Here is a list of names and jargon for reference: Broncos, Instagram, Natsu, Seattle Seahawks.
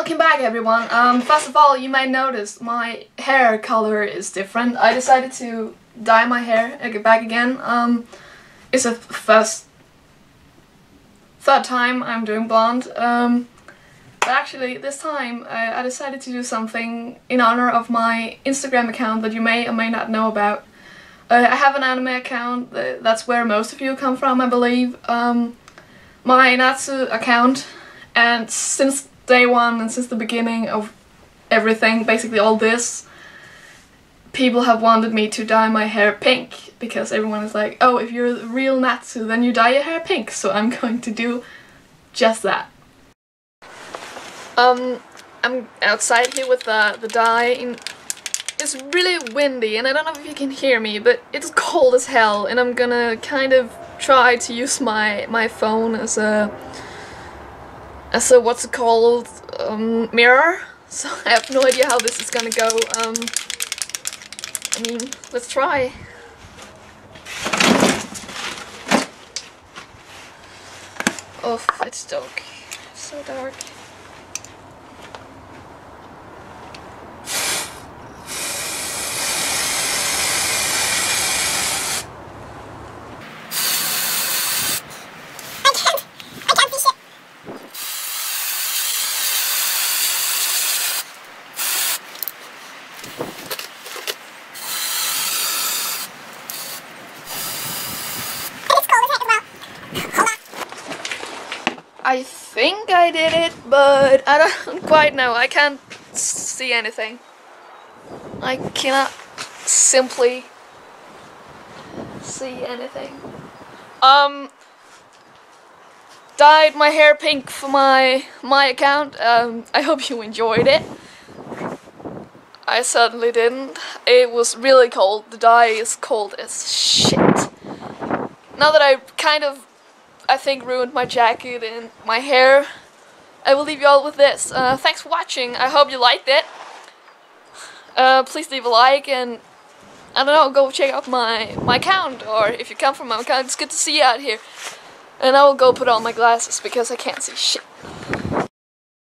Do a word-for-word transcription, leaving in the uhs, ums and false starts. welcome back everyone. Um, first of all, you may notice my hair color is different. I decided to dye my hair back again. Um, it's the first, third time I'm doing blonde. Um, but actually this time I, I decided to do something in honor of my Instagram account that you may or may not know about. Uh, I have an anime account, that's where most of you come from, I believe. Um, my Natsu account, and since day one and since the beginning of everything, basically all this, people have wanted me to dye my hair pink, because everyone is like, oh, if you're the real Natsu, then you dye your hair pink, so I'm going to do just that. Um, I'm outside here with the, the dye in... It's really windy and I don't know if you can hear me, but it's cold as hell, and I'm gonna kind of try to use my my phone as a as a what's it called um, mirror. So I have no idea how this is gonna go. Um, I mean, let's try. Oh, it's dark. It's so dark. I think I did it, but I don't quite know. I can't see anything. I cannot simply see anything. Um, dyed my hair pink for my my account. Um, I hope you enjoyed it. I certainly didn't. It was really cold. The dye is cold as shit. Now that I kind of I think ruined my jacket and my hair, I will leave you all with this. Uh, thanks for watching. I hope you liked it. Uh, please leave a like, and I don't know, go check out my, my account, or if you come from my account, it's good to see you out here. And I will go put on my glasses because I can't see shit.